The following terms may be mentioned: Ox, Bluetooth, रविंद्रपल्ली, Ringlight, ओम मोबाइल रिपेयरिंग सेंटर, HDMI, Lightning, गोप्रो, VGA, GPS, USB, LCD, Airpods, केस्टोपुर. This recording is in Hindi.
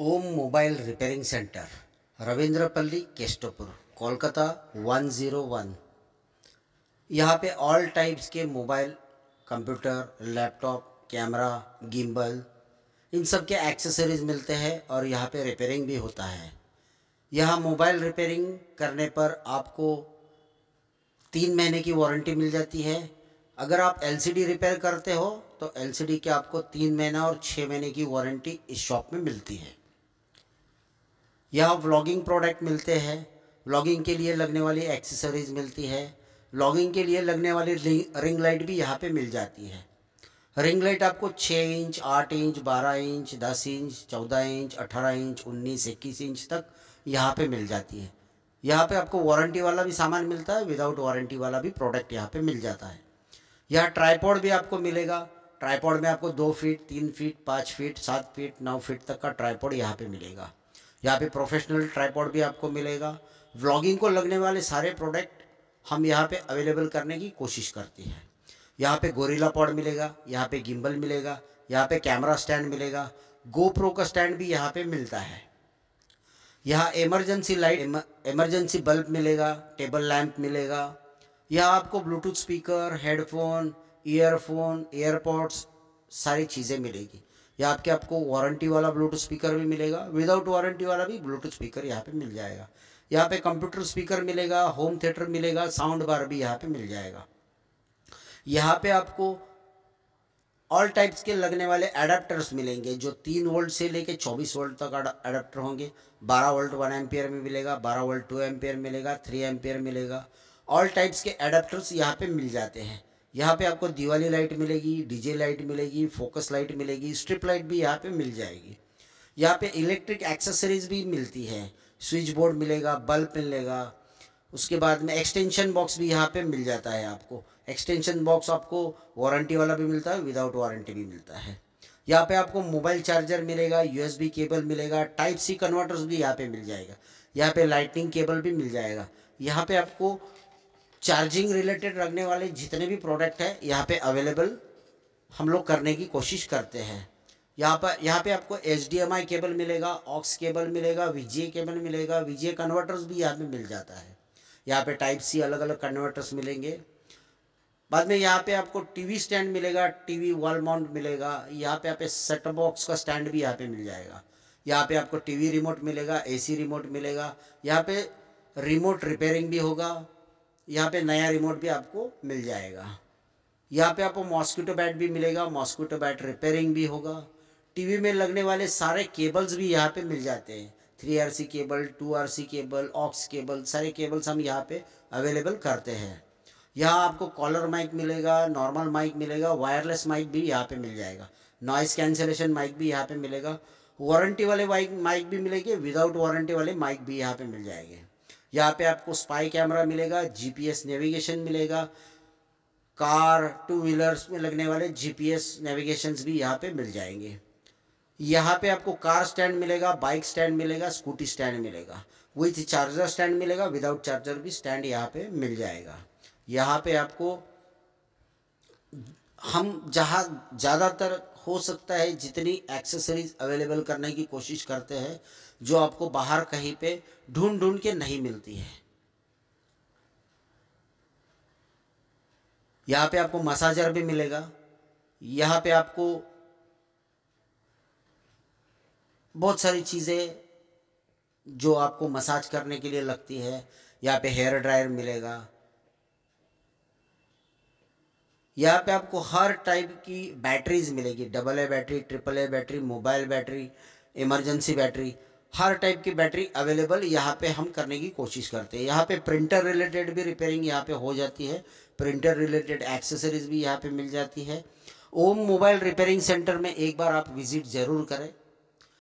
ओम मोबाइल रिपेयरिंग सेंटर, रविंद्रपल्ली केस्टोपुर, Kolkata 101। यहाँ पे ऑल टाइप्स के mobile, computer, laptop, camera, gimbal, इन सब के एक्सेसरीज मिलते हैं और यहाँ पे रिपेयरिंग भी होता है। यहाँ मोबाइल रिपेयरिंग करने पर आपको 3 महीने की वारंटी मिल जाती है। अगर आप LCD रिपेयर करते हो तो LCD के आपको 3 महीना और 6 महीने की वारंटी इस शॉप में मिलती है। यहाँ व्लॉगिंग प्रोडक्ट मिलते हैं, व्लॉगिंग के लिए लगने वाली एक्सेसरीज मिलती है, व्लॉगिंग के लिए लगने वाली रिंग लाइट भी यहाँ पे मिल जाती है। रिंग लाइट आपको 6 inch, 8 inch, 12 inch, 10 inch, 14 inch, 18 inch, 19, 21 inch तक यहाँ पे मिल जाती है। यहाँ पे आपको वारंटी वाला भी सामान मिलता है, विदाउट वारंटी वाला भी प्रोडक्ट यहाँ पे मिल जाता है। यहाँ ट्राइपॉड भी आपको मिलेगा। ट्राइपॉड में आपको 2 feet, 3 feet, 5 feet, 7 feet, 9 feet तक का ट्राइपॉड यहाँ पे मिलेगा। यहाँ पे प्रोफेशनल ट्राइपॉड भी आपको मिलेगा। व्लॉगिंग को लगने वाले सारे प्रोडक्ट हम यहाँ पे अवेलेबल करने की कोशिश करती है। यहाँ पे गोरिल्ला पॉड मिलेगा, यहाँ पे गिम्बल मिलेगा, यहाँ पे कैमरा स्टैंड मिलेगा, गोप्रो का स्टैंड भी यहाँ पे मिलता है। यहाँ इमरजेंसी लाइट, इमरजेंसी बल्ब मिलेगा, टेबल लैंप मिलेगा। यहाँ आपको Bluetooth speaker, headphone, earphone, AirPods, सारी चीज़ें मिलेगी। यहाँ आपके आपको वारंटी वाला ब्लूटूथ स्पीकर भी मिलेगा, विदाउट वारंटी वाला भी ब्लूटूथ स्पीकर यहाँ पे मिल जाएगा। यहाँ पे कंप्यूटर स्पीकर मिलेगा, होम थिएटर मिलेगा, साउंड बार भी यहाँ पे मिल जाएगा। यहाँ पे आपको ऑल टाइप्स के लगने वाले एडाप्टर्स मिलेंगे, जो 3 वोल्ट से लेके 24 वोल्ट तक एडाप्टर होंगे। 12 वोल्ट 1 एम्पियर में मिलेगा, 12 वोल्ट 2 एम्पियर मिलेगा, 3 एम्पियर मिलेगा। ऑल टाइप्स के एडाप्टर्स यहाँ पे मिल जाते हैं। यहाँ पे आपको दिवाली लाइट मिलेगी, डीजे लाइट मिलेगी, फोकस लाइट मिलेगी, स्ट्रिप लाइट भी यहाँ पे मिल जाएगी। यहाँ पे इलेक्ट्रिक एक्सेसरीज भी मिलती है, स्विच बोर्ड मिलेगा, बल्ब मिलेगा। उसके बाद में एक्सटेंशन बॉक्स भी यहाँ पे मिल जाता है आपको। एक्सटेंशन बॉक्स आपको वारंटी वाला भी मिलता है, विदाउट वारंटी भी मिलता है। यहाँ पे आपको मोबाइल चार्जर मिलेगा, USB केबल मिलेगा, Type-C कन्वर्टर्स भी यहाँ पे मिल जाएगा। यहाँ पे लाइटनिंग केबल भी मिल जाएगा। यहाँ पे आपको चार्जिंग रिलेटेड रखने वाले जितने भी प्रोडक्ट है यहाँ पे अवेलेबल हम लोग करने की कोशिश करते हैं। यहाँ पे आपको HDMI केबल मिलेगा, Ox केबल मिलेगा, VGA केबल मिलेगा, VGA कन्वर्टर्स भी यहाँ पे मिल जाता है। यहाँ पे Type-C अलग अलग कन्वर्टर्स मिलेंगे। बाद में यहाँ पे आपको TV स्टैंड मिलेगा, TV वॉल माउंट मिलेगा। यहाँ पे आप सेट बॉक्स का स्टैंड भी यहाँ पे मिल जाएगा। यहाँ पे आपको TV रिमोट मिलेगा, AC रिमोट मिलेगा। यहाँ पे रिमोट रिपेयरिंग भी होगा। यहाँ पे नया रिमोट भी आपको मिल जाएगा। यहाँ पे आपको मॉस्किटो बैट भी मिलेगा, मॉस्किटो बैट रिपेयरिंग भी होगा। टीवी में लगने वाले सारे केबल्स भी यहाँ पे मिल जाते हैं। 3RC cable, 2RC cable, aux cable, सारे केबल्स हम यहाँ पे अवेलेबल करते हैं। यहाँ आपको कॉलर माइक मिलेगा, नॉर्मल माइक मिलेगा, वायरलेस माइक भी यहाँ पे मिल जाएगा, नॉइस कैंसलेशन माइक भी यहाँ पे मिलेगा, वारंटी वाले माइक भी मिलेंगे, विदाउट वारंटी वाले माइक भी यहाँ पे मिल जाएंगे। यहाँ पे आपको स्पाई कैमरा मिलेगा, GPS नेविगेशन मिलेगा, कार, 2 व्हीलर्स में लगने वाले GPS नेविगेशंस भी यहाँ पे मिल जाएंगे। यहाँ पे आपको कार स्टैंड मिलेगा, बाइक स्टैंड मिलेगा, स्कूटी स्टैंड मिलेगा, विथ चार्जर स्टैंड मिलेगा, विदाउट चार्जर भी स्टैंड यहाँ पे मिल जाएगा। यहाँ पे आपको हम जहाँ ज़्यादातर हो सकता है जितनी एक्सेसरीज अवेलेबल करने की कोशिश करते हैं, जो आपको बाहर कहीं पे ढूंढ के नहीं मिलती है। यहाँ पे आपको मसाजर भी मिलेगा। यहाँ पे आपको बहुत सारी चीज़ें जो आपको मसाज करने के लिए लगती है। यहाँ पे हेयर ड्रायर मिलेगा। यहाँ पे आपको हर टाइप की बैटरीज मिलेगी, AA battery, AAA battery, mobile battery, emergency battery, हर टाइप की बैटरी अवेलेबल यहाँ पे हम करने की कोशिश करते हैं। यहाँ पे प्रिंटर रिलेटेड भी रिपेयरिंग यहाँ पे हो जाती है, प्रिंटर रिलेटेड एक्सेसरीज भी यहाँ पे मिल जाती है। ओम मोबाइल रिपेयरिंग सेंटर में एक बार आप विजिट ज़रूर करें।